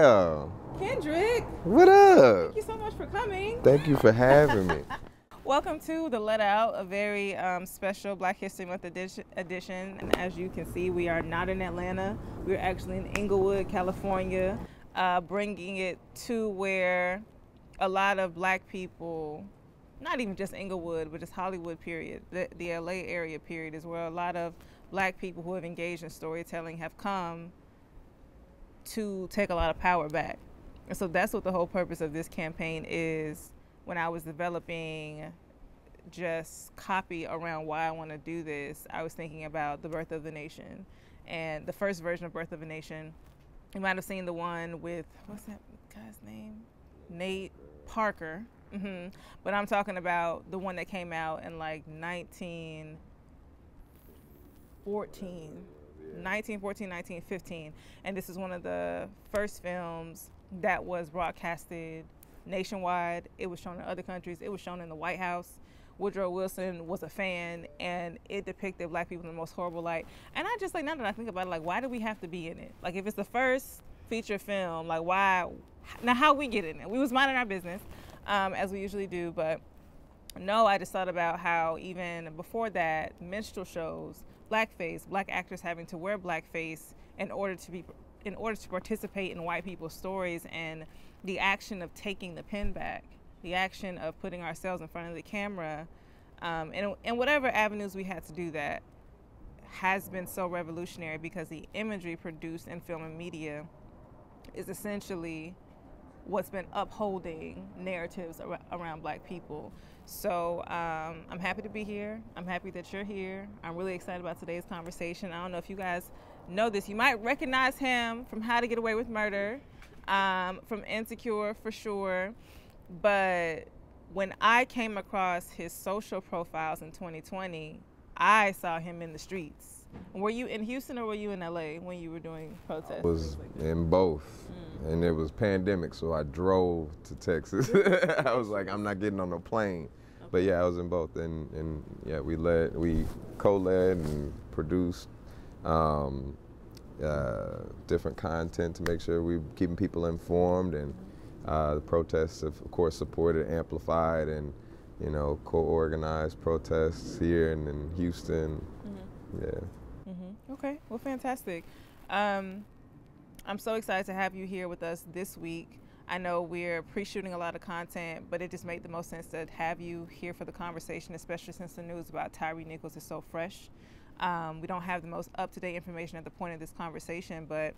Michelle. Kendrick. What up? Thank you so much for coming. Thank you for having me. Welcome to The Let Out, a very special Black History Month edition. And as you can see, we are not in Atlanta. We're actually in Inglewood, California, bringing it to where a lot of Black people, not even just Inglewood, but just Hollywood period, the LA area period, is where a lot of Black people who have engaged in storytelling have come to take a lot of power back. And so that's what the whole purpose of this campaign is. When I was developing just copy around why I want to do this, I was thinking about The Birth of a Nation. And the first version of Birth of a Nation, you might have seen the one with, what's that guy's name? Nate Parker. Mm-hmm. But I'm talking about the one that came out in like 1914, 1915. And this is one of the first films that was broadcasted nationwide. It was shown in other countries. It was shown in the White House. Woodrow Wilson was a fan, and it depicted Black people in the most horrible light. And I just, like, now that I think about it, like, why do we have to be in it? Like, if it's the first feature film, like, why? Now, how we get in it? We was minding our business, as we usually do, but no, I just thought about how even before that, minstrel shows, blackface, Black actors having to wear blackface in order to participate in white people's stories, and the action of taking the pen back, the action of putting ourselves in front of the camera, and whatever avenues we had to do that, has been so revolutionary because the imagery produced in film and media is essentially what's been upholding narratives around Black people. So I'm happy to be here. I'm happy that you're here. I'm really excited about today's conversation. I don't know if you guys know this. You might recognize him from How to Get Away with Murder, from Insecure for sure. But when I came across his social profiles in 2020, I saw him in the streets. Were you in Houston or were you in LA when you were doing protests? I was in both, and it was pandemic, so I drove to Texas. I was like, I'm not getting on a plane. Okay. But yeah, I was in both, and yeah, we co-led and produced different content to make sure we were keeping people informed, and the protests, of course, supported, amplified, and you know, co-organized protests here and in Houston. Mm-hmm. Yeah. Okay, well, fantastic. I'm so excited to have you here with us this week. I know we're pre-shooting a lot of content, but it just made the most sense to have you here for the conversation, especially since the news about Tyree Nichols is so fresh. We don't have the most up-to-date information at the point of this conversation, but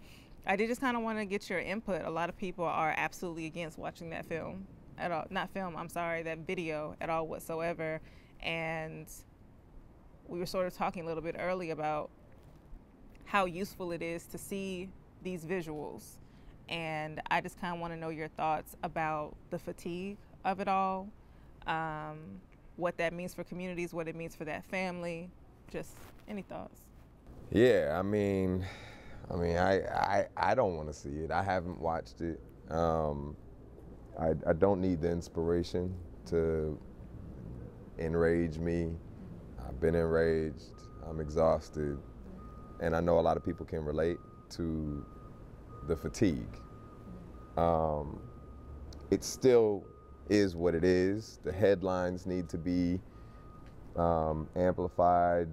I did just kind of want to get your input. A lot of people are absolutely against watching that film at all. Not film, I'm sorry, that video at all whatsoever. And we were sort of talking a little bit early about how useful it is to see these visuals. And I just kind of want to know your thoughts about the fatigue of it all, what that means for communities, what it means for that family, just any thoughts. Yeah, I don't want to see it. I haven't watched it. I don't need the inspiration to enrage me. I've been enraged, I'm exhausted. And I know a lot of people can relate to the fatigue. It still is what it is. The headlines need to be amplified.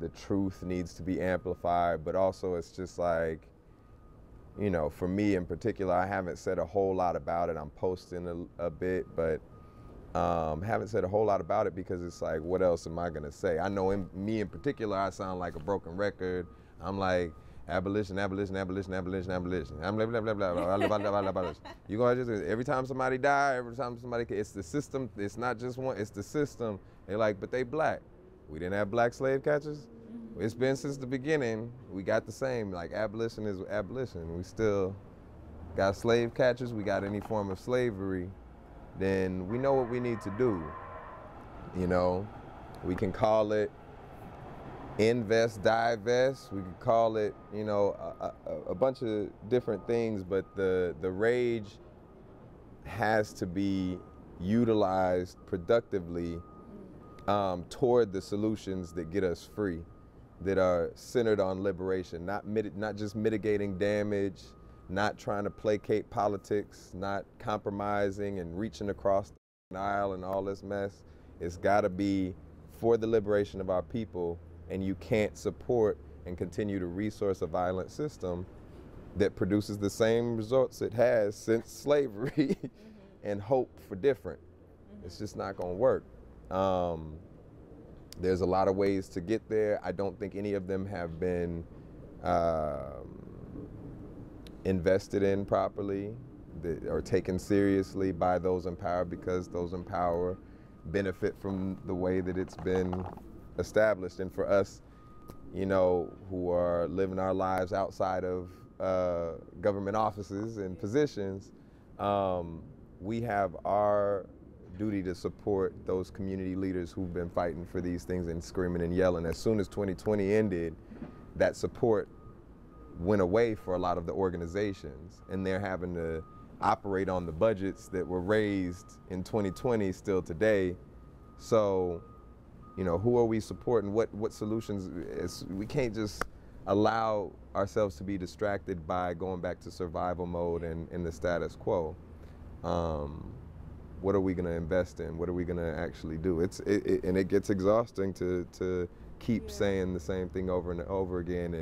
The truth needs to be amplified. But also it's just like, you know, for me in particular, I haven't said a whole lot about it. I'm posting a bit, but haven't said a whole lot about it because it's like, what else am I gonna say? I know me in particular, I sound like a broken record. I'm like, abolition, abolition, abolition, abolition, abolition. I'm blah, blah, blah, blah, blah, blah, blah, blah. You gonna just, every time somebody die, every time somebody, it's the system, it's not just one, it's the system. They're like, but they Black. We didn't have Black slave catchers. It's been since the beginning, we got the same, like abolition is abolition. We still got slave catchers, we got any form of slavery, then we know what we need to do. You know, we can call it invest, divest. We could call it, you know, a bunch of different things, but the rage has to be utilized productively toward the solutions that get us free, that are centered on liberation, not just mitigating damage, not trying to placate politics, not compromising and reaching across the aisle and all this mess. It's got to be for the liberation of our people, and you can't support and continue to resource a violent system that produces the same results it has since slavery and hope for different. It's just not going to work. There's a lot of ways to get there. I don't think any of them have been invested in properly or taken seriously by those in power, because those in power benefit from the way that it's been established. And for us, you know, who are living our lives outside of government offices and positions, we have our duty to support those community leaders who've been fighting for these things and screaming and yelling. As soon as 2020 ended, that support went away for a lot of the organizations, and they're having to operate on the budgets that were raised in 2020 still today. So, you know, who are we supporting? What solutions? We can't just allow ourselves to be distracted by going back to survival mode and the status quo. What are we going to invest in? What are we going to actually do? And it gets exhausting to keep saying the same thing over and over again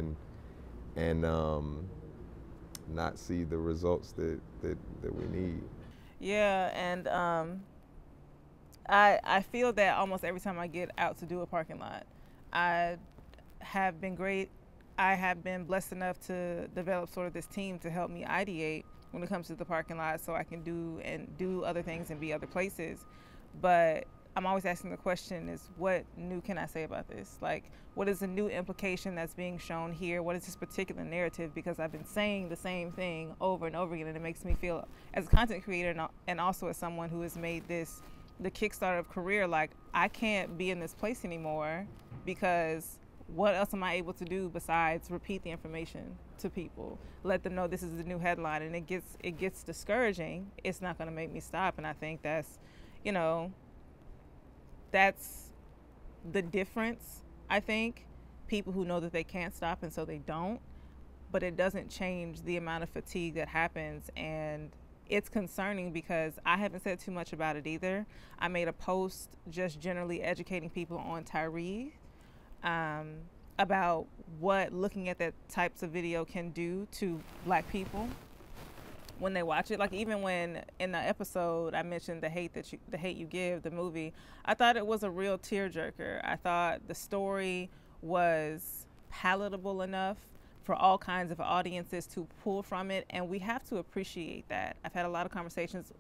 and not see the results that we need. Yeah, and I feel that almost every time I get out to do a parking lot. I have been blessed enough to develop sort of this team to help me ideate when it comes to the parking lot, so I can do other things and be other places. But I'm always asking the question is, what new can I say about this? Like, what is the new implication that's being shown here? What is this particular narrative? Because I've been saying the same thing over and over again, and it makes me feel, as a content creator and also as someone who has made this the Kickstarter of career, like, I can't be in this place anymore, because what else am I able to do besides repeat the information to people, let them know this is the new headline? And it gets discouraging. It's not going to make me stop. And I think that's, you know, that's the difference. I think people who know that they can't stop, and so they don't, but it doesn't change the amount of fatigue that happens. And it's concerning, because I haven't said too much about it either. I made a post just generally educating people on Tyree, about what looking at that types of video can do to Black people when they watch it. Like, even when in the episode I mentioned The Hate U Give, the movie, I thought it was a real tearjerker. I thought the story was palatable enough for all kinds of audiences to pull from it, and we have to appreciate that. I've had a lot of conversations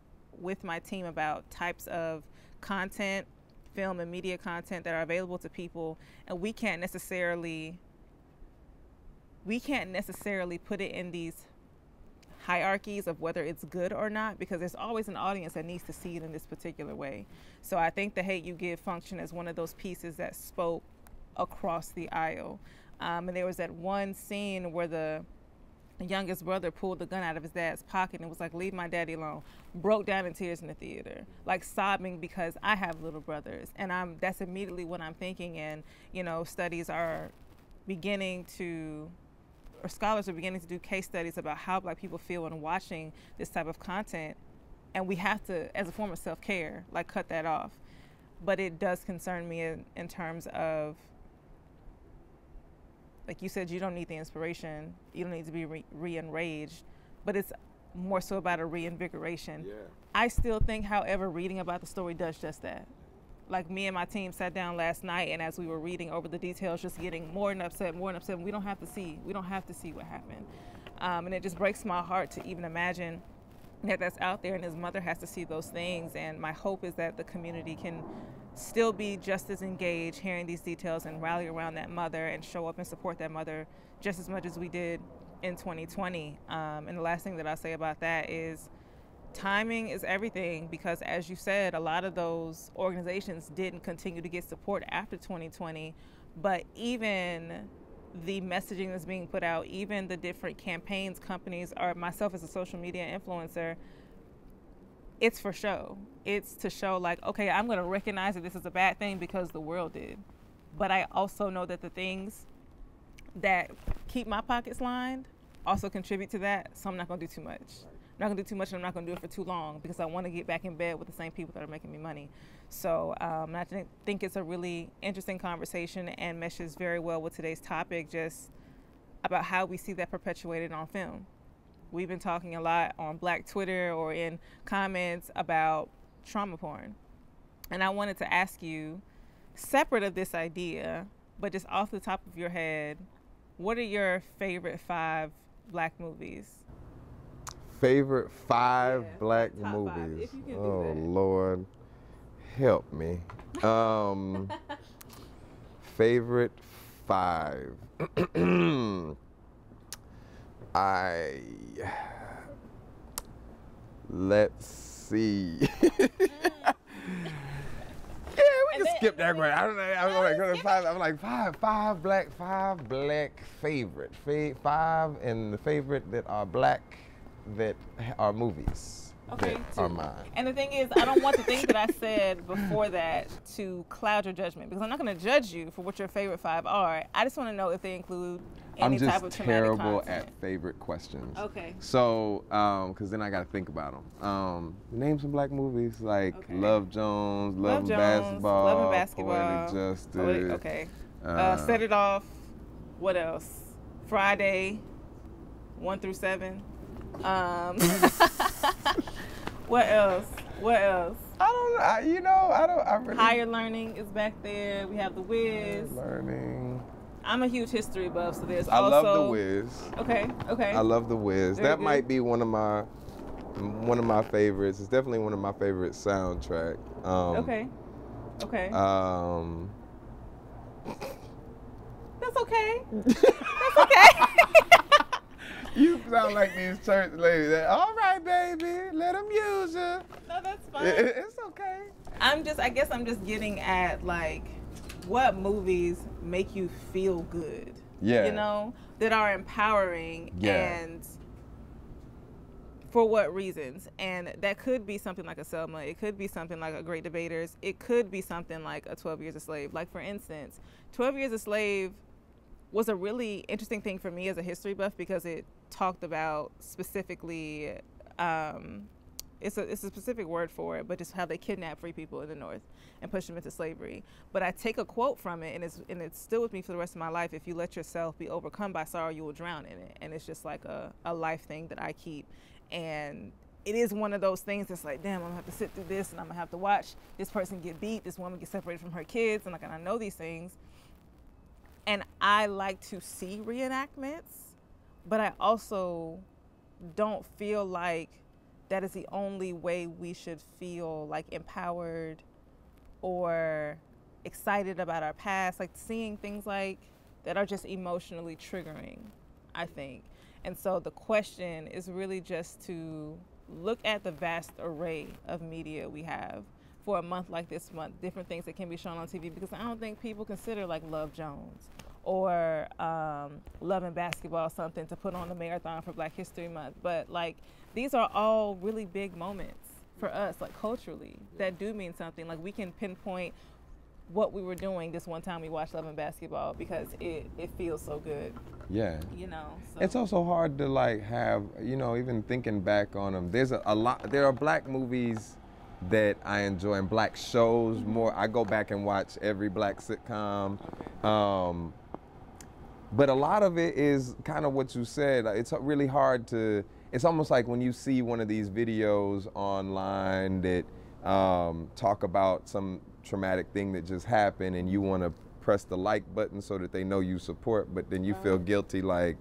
with my team about types of content, film and media content, that are available to people, and we can't necessarily put it in these hierarchies of whether it's good or not, because there's always an audience that needs to see it in this particular way. So I think The Hate U Give functioned as one of those pieces that spoke across the aisle. And there was that one scene where the youngest brother pulled the gun out of his dad's pocket and was like, "Leave my daddy alone." Broke down in tears in the theater, like sobbing, because I have little brothers, and that's immediately what I'm thinking. And, you know, scholars are beginning to do case studies about how Black people feel when watching this type of content, and we have to, as a form of self-care, like, cut that off. But it does concern me in terms of, like you said, you don't need the inspiration, you don't need to be re-enraged, but it's more so about a reinvigoration. Yeah. I still think, however, reading about the story does just that. Like, me and my team sat down last night, and as we were reading over the details, just getting more and upset, and we don't have to see what happened. And it just breaks my heart to even imagine that that's out there, and his mother has to see those things. And my hope is that the community can still be just as engaged hearing these details and rally around that mother and show up and support that mother just as much as we did in 2020. And the last thing that I'll say about that is, timing is everything, because, as you said, a lot of those organizations didn't continue to get support after 2020. But even the messaging that's being put out, even the different campaigns companies, or myself as a social media influencer, it's for show. It's to show, like, okay, I'm going to recognize that this is a bad thing because the world did. But I also know that the things that keep my pockets lined also contribute to that, so I'm not gonna do too much. I'm not gonna do too much and I'm not gonna do it for too long because I wanna get back in bed with the same people that are making me money. So I think it's a really interesting conversation and meshes very well with today's topic, just about how we see that perpetuated on film. We've been talking a lot on Black Twitter or in comments about trauma porn. And I wanted to ask you, separate of this idea, but just off the top of your head, what are your favorite 5 Black movies? Favorite 5 Black movies? Five, oh, Lord, help me. Favorite 5. Let's see. Skip that one. I don't know. I'm like five Black, 5 Black favorite, 5 and the favorite that are Black that are movies. Okay, that are mine. And the thing is, I don't want the things that I said before that to cloud your judgment because I'm not going to judge you for what your favorite 5 are. I just want to know if they include any type of traumatic content. I'm just terrible at favorite questions. Okay. So, because then I got to think about them. Name some Black movies like Love Jones, Love and Basketball, Love and Basketball, Poetic Justice. Set It Off. What else? Friday, 1 through 7. What else? I don't know. Higher Learning is back there. We have The Wiz. Higher Learning. I'm a huge history buff, so there's I love The Wiz. Okay. I love The Wiz. Very good. Might be one of my favorites. It's definitely one of my favorite soundtrack. That's okay. That's okay. You sound like these church ladies. All right, baby, let them use you. No, that's fine. It's okay. I guess I'm just getting at, like, what movies make you feel good? Yeah. You know, that are empowering and for what reasons? And that could be something like a Selma. It could be something like a Great Debaters. It could be something like a 12 Years a Slave. Like, for instance, 12 Years a Slave was a really interesting thing for me as a history buff because it talked about specifically, it's a specific word for it, but just how they kidnapped free people in the North and pushed them into slavery. But I take a quote from it, and it's still with me for the rest of my life. If you let yourself be overcome by sorrow, you will drown in it. And it's just like a life thing that I keep. And it is one of those things that's like, damn, I'm gonna have to sit through this, and I'm gonna have to watch this person get beat, this woman get separated from her kids, and like, and I know these things. And I like to see reenactments, but I also don't feel like that is the only way we should feel like empowered or excited about our past. Like seeing things like that are just emotionally triggering, I think. And so the question is really just to look at the vast array of media we have for a month like this month, different things that can be shown on TV, because I don't think people consider like Love Jones or Love and Basketball something to put on the marathon for Black History Month. But like, these are all really big moments for us, like culturally, that do mean something. Like we can pinpoint what we were doing this one time we watched Love and Basketball because it feels so good. Yeah. You know. So. It's also hard to like have, you know, even thinking back on them, there's a lot, there are Black movies that I enjoy and Black shows more. I go back and watch every Black sitcom. But a lot of it is kind of what you said. It's really hard to, it's almost like when you see one of these videos online that talk about some traumatic thing that just happened and you want to press the like button so that they know you support, but then you feel guilty like,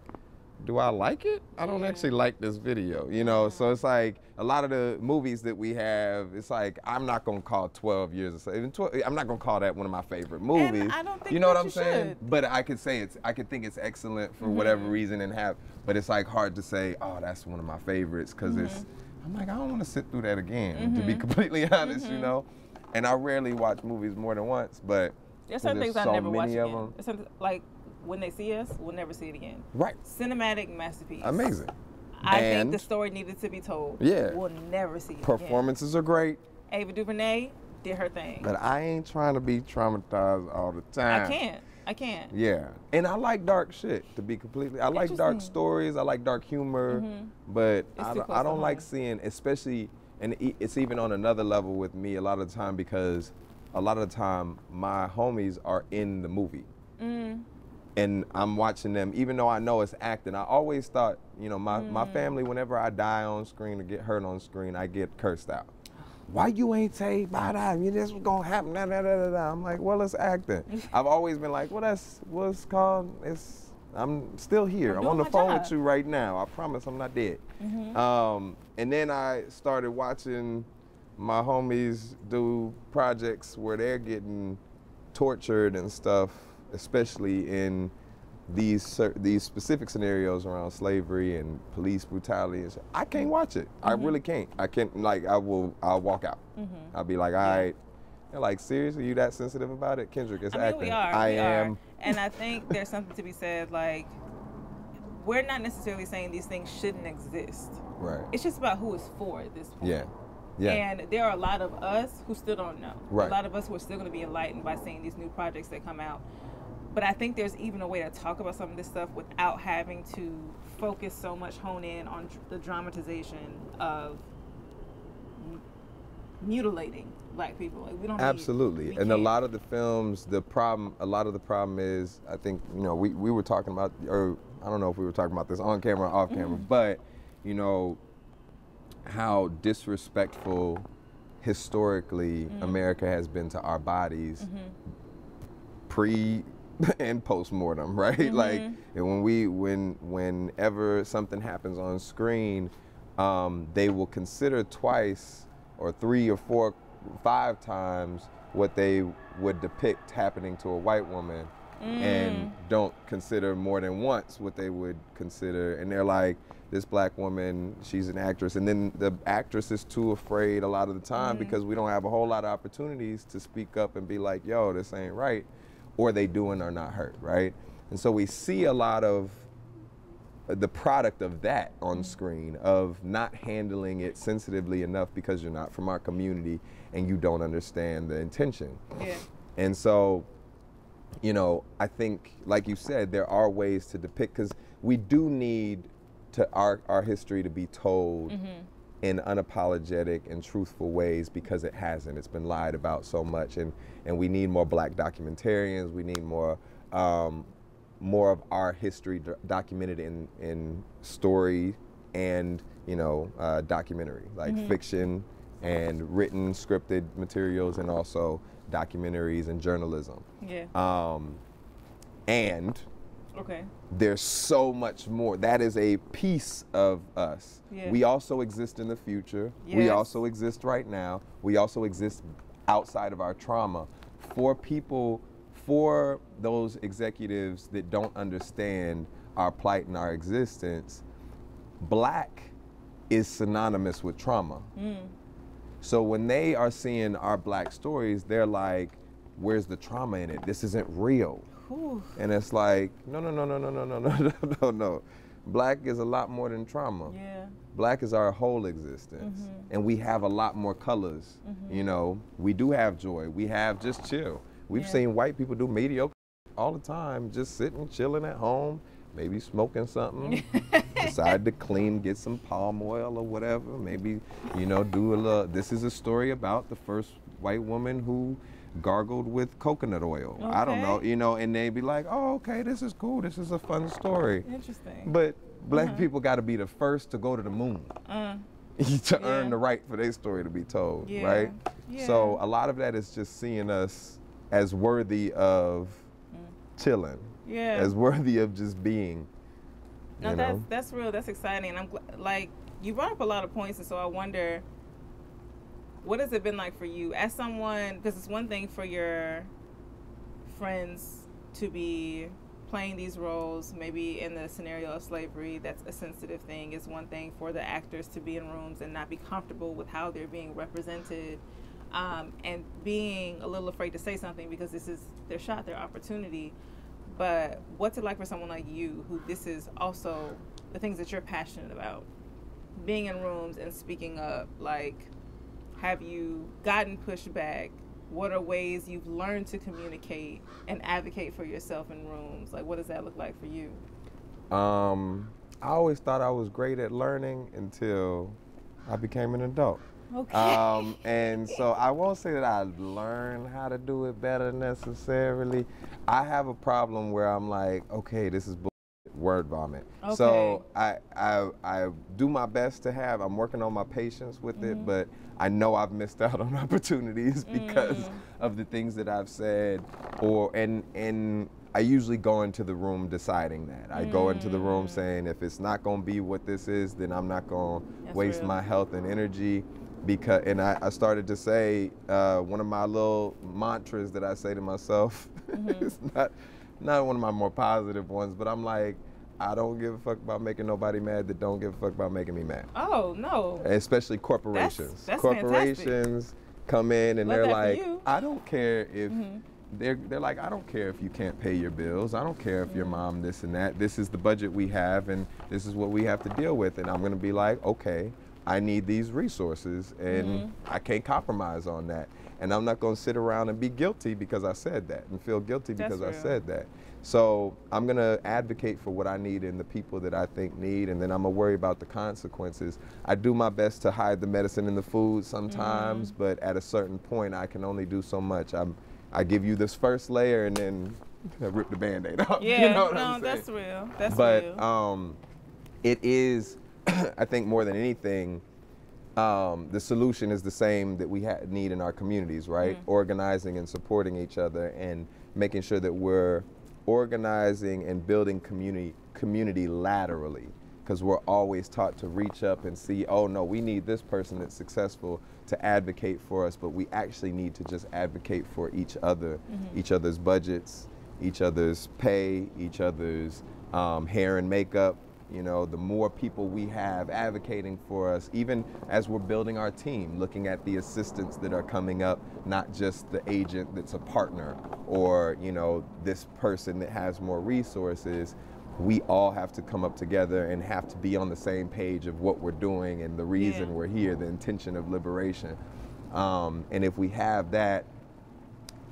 do I like it? I don't actually like this video, you know? So it's like a lot of the movies that we have, it's like, I'm not gonna call 12 Years a Slave. I'm not gonna call that one of my favorite movies. And I don't think you know what I'm saying? Should. But I could say it's, I could think it's excellent for whatever reason and have, but it's like hard to say, oh, that's one of my favorites. Cause it's, I'm like, I don't wanna sit through that again, to be completely honest, you know? And I rarely watch movies more than once, but there's certain things I never watch again. Like, When They See Us, we'll never see it again. Right. Cinematic masterpiece. Amazing. I think the story needed to be told. Yeah. We'll never see it again. Performances are great. Ava DuVernay did her thing. But I ain't trying to be traumatized all the time. I can't. I can't. Yeah, and I like dark shit, to be completely. I like dark stories. I like dark humor, but I don't like seeing, especially, and it's even on another level with me a lot of the time, because a lot of the time my homies are in the movie, and I'm watching them, even though I know it's acting. I always thought, you know, my family, whenever I die on screen or get hurt on screen, I get cursed out. Why you ain't say by that? This was gonna happen. Nah, nah, nah, nah, nah. I'm like, well, it's acting. I've always been like, well, that's what's called. It's I'm still here. I'm on the phone with you right now. I promise I'm not dead. And then I started watching my homies do projects where they're getting tortured and stuff, especially in these specific scenarios around slavery and police brutality and shit. I can't watch it. I really can't. I can't, like, I'll walk out. I'll be like, all right. They're like, seriously, you that sensitive about it? Kendrick, it's acting. We are. I am. And I think there's something to be said, like, we're not necessarily saying these things shouldn't exist. Right. It's just about who it's for at this point. Yeah. Yeah. And there are a lot of us who still don't know. Right. A lot of us who are still going to be enlightened by seeing these new projects that come out. But I think there's even a way to talk about some of this stuff without having to focus so much, hone in on the dramatization of mutilating black people. Like, we don't need, and a lot of the films, the problem, a lot of the problem is, I think, you know, we were talking about, or I don't know if we were talking about this on camera or off camera, but, you know, how disrespectful historically America has been to our bodies pre- and post-mortem, right? Like, and whenever something happens on screen, they will consider twice or three or four, five times what they would depict happening to a white woman, and don't consider more than once what they would consider. And they're like, this black woman, she's an actress. And then the actress is too afraid a lot of the time because we don't have a whole lot of opportunities to speak up and be like, yo, this ain't right. Or they do and are not hurt, right? And so we see a lot of the product of that on screen, of not handling it sensitively enough because you're not from our community and you don't understand the intention. Yeah. And so, you know, I think, like you said, there are ways to depict, because we do need to our history to be told in unapologetic and truthful ways, because it hasn't. It's been lied about so much, and we need more black documentarians. We need more more of our history documented in story and, you know, documentary, like fiction and written scripted materials, and also documentaries and journalism. Yeah. And okay. There's so much more. That is a piece of us. Yeah. We also exist in the future. Yes. We also exist right now. We also exist outside of our trauma. For people, for those executives that don't understand our plight and our existence, black is synonymous with trauma. So when they are seeing our black stories, they're like, where's the trauma in it? This isn't real. Ooh. And it's like, no. Black is a lot more than trauma. Yeah. Black is our whole existence. And we have a lot more colors. You know, we do have joy. We have just chill. We've seen white people do mediocre all the time, just sitting, chilling at home, maybe smoking something, decide to clean, get some palm oil or whatever. Maybe, you know, do a little, this is a story about the first white woman who gargled with coconut oil. Okay. I don't know, you know, and they'd be like, oh, okay, this is cool. This is a fun story. Interesting. But black people got to be the first to go to the moon to earn the right for their story to be told, right? Yeah. So a lot of that is just seeing us as worthy of chilling, as worthy of just being. No, that's real. That's exciting. And I'm like, you brought up a lot of points, and so I wonder, what has it been like for you as someone, because it's one thing for your friends to be playing these roles, maybe in the scenario of slavery, that's a sensitive thing. It's one thing for the actors to be in rooms and not be comfortable with how they're being represented, and being a little afraid to say something because this is their shot, their opportunity. But what's it like for someone like you, who this is also the things that you're passionate about, being in rooms and speaking up? Like, have you gotten pushback? what are ways you've learned to communicate and advocate for yourself in rooms? Like, what does that look like for you? I always thought I was great at learning until I became an adult. Okay. And so I won't say that I learned how to do it better necessarily. I have a problem where I'm like, okay, this is word vomit. Okay. So I do my best to have, I'm working on my patience with it, but I know I've missed out on opportunities because of the things that I've said, or and I usually go into the room deciding that. I go into the room saying, if it's not going to be what this is, then I'm not going to waste my health and energy. Because, and I started to say, one of my little mantras that I say to myself, it's not one of my more positive ones, but I'm like, I don't give a fuck about making nobody mad that don't give a fuck about making me mad. Oh, no. Especially corporations. That's corporations come in and they're like, I don't care if... They're like, I don't care if you can't pay your bills. I don't care if your mom this and that. This is the budget we have, and this is what we have to deal with. And I'm going to be like, okay, I need these resources, and I can't compromise on that. And I'm not going to sit around and be guilty because I said that, and feel guilty because I said that. So I'm going to advocate for what I need and the people that I think need, and then I'm going to worry about the consequences. I do my best to hide the medicine in the food sometimes, but at a certain point, I can only do so much. I give you this first layer and then I rip the Band-Aid off. Yeah, you know what I'm saying? That's real. That's real. But it is, I think more than anything, the solution is the same that we need in our communities, right? Organizing and supporting each other and making sure that we're organizing and building community laterally. Because we're always taught to reach up and see, oh no, we need this person that's successful to advocate for us, but we actually need to just advocate for each other, each other's budgets, each other's pay, each other's hair and makeup. You know, the more people we have advocating for us, even as we're building our team, looking at the assistants that are coming up, not just the agent that's a partner or, you know, this person that has more resources. We all have to come up together and have to be on the same page of what we're doing and the reason we're here, the intention of liberation. And if we have that,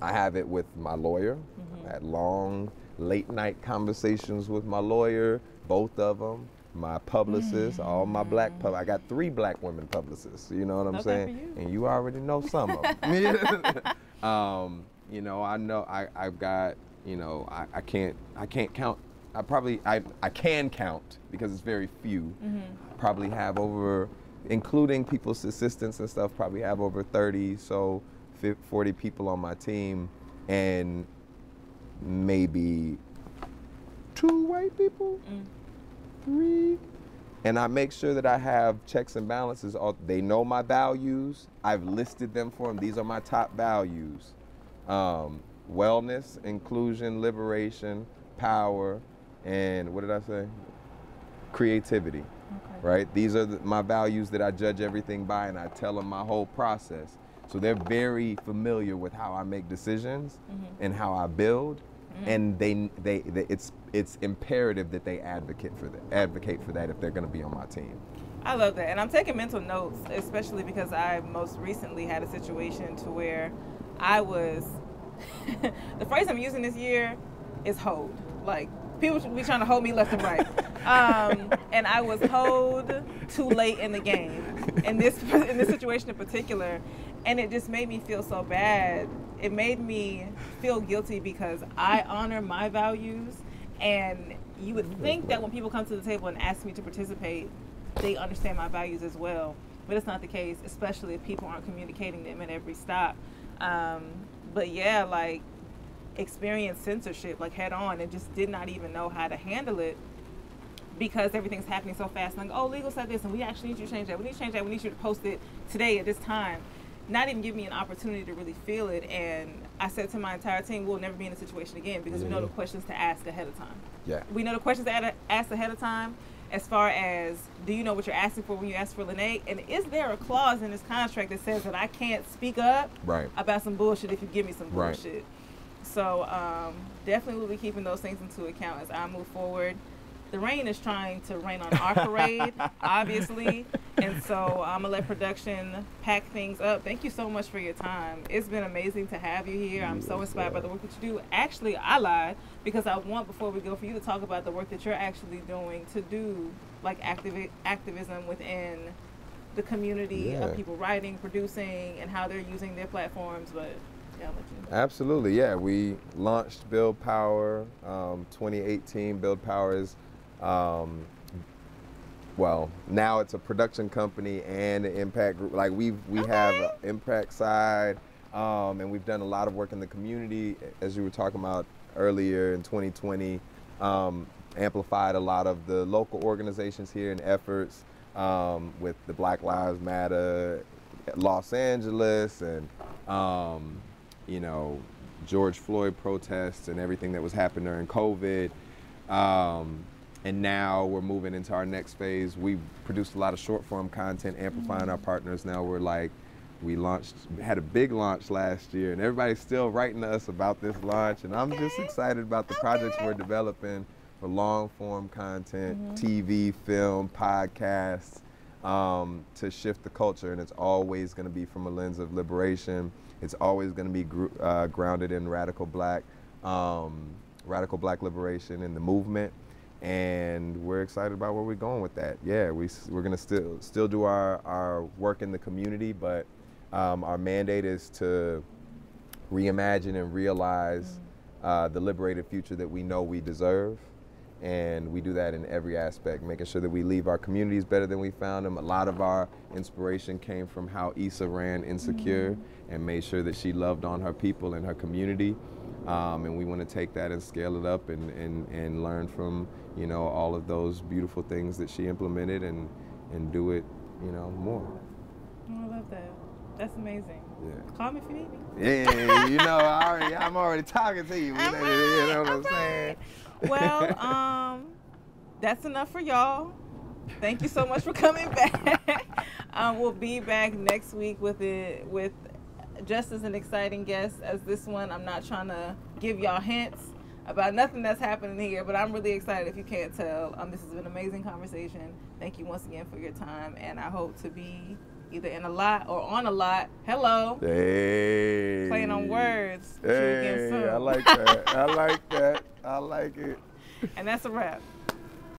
I have it with my lawyer. I had long, late night conversations with my lawyer, both of them, my publicist, all my black I got 3 black women publicists, you know what I'm saying? And you already know some of them. You know I've got, you know, I can't count. I can count because it's very few. Probably have over, including people's assistants and stuff, probably have over 30, so 40 people on my team, and maybe 2 white people, 3. And I make sure that I have checks and balances. They know my values. I've listed them for them. These are my top values. Wellness, inclusion, liberation, power, and what did I say? Creativity, right? These are my values that I judge everything by, and I tell them my whole process. So they're very familiar with how I make decisions and how I build, and it's imperative that they advocate for that if they're going to be on my team. I love that, and I'm taking mental notes, especially because I most recently had a situation to where I was the phrase I'm using this year is hold. Like, people should be trying to hold me left and right. And I was hold too late in the game, in this situation in particular. And it just made me feel so bad. It made me feel guilty because I honor my values. And you would think that when people come to the table and ask me to participate, they understand my values as well. But it's not the case, especially if people aren't communicating them at every stop. But yeah, like, experienced censorship like head on and just did not even know how to handle it because everything's happening so fast. Like, oh, legal said this and we actually need you to change that. We need to change that. We need you to post it today at this time. Not even give me an opportunity to really feel it. And I said to my entire team, we'll never be in a situation again because we know the questions to ask ahead of time. Yeah. We know the questions to ask ahead of time as far as, do you know what you're asking for when you ask for Lene? And is there a clause in this contract that says that I can't speak up about some bullshit if you give me some bullshit? So definitely we'll be keeping those things into account as I move forward. the rain is trying to rain on our parade, obviously. And so I'm gonna let production pack things up. Thank you so much for your time. It's been amazing to have you here. I'm so inspired by the work that you do. Actually, I lied, because I want, before we go, for you to talk about the work that you're actually doing to do like activism within the community of people writing, producing, and how they're using their platforms. But yeah, I'll let you know. Absolutely, yeah. We launched Build Power 2018. Build Power is, well, now it's a production company and an impact group. Like we have an impact side, and we've done a lot of work in the community, as you were talking about earlier in 2020. Amplified a lot of the local organizations here and efforts with the Black Lives Matter, Los Angeles, and you know, George Floyd protests and everything that was happening during COVID. And now we're moving into our next phase. We produced a lot of short form content, amplifying our partners. Now we're like, we had a big launch last year, and everybody's still writing to us about this launch. And I'm just excited about the projects we're developing for long form content, TV, film, podcasts, to shift the culture. And it's always gonna be from a lens of liberation. It's always gonna be grounded in radical black liberation and the movement. And we're excited about where we're going with that. Yeah, we're gonna still do our work in the community, but our mandate is to reimagine and realize the liberated future that we know we deserve. And we do that in every aspect, making sure that we leave our communities better than we found them. A lot of our inspiration came from how Issa ran Insecure and made sure that she loved on her people and her community. And we want to take that and scale it up and learn from, you know, all of those beautiful things that she implemented and do it, you know, more. I love that. That's amazing. Yeah. Call me if you need me. Yeah, you know, I'm already talking to you. You know what I'm saying? Well, that's enough for y'all. Thank you so much for coming back. We'll be back next week with just as an exciting guest as this one. I'm not trying to give y'all hints about nothing that's happening here, but I'm really excited if you can't tell. This has been an amazing conversation. Thank you once again for your time, and I hope to be either in a lot or on a lot. Hello. Hey. Playing on words. Hey, I like that. I like that. I like it. And that's a wrap.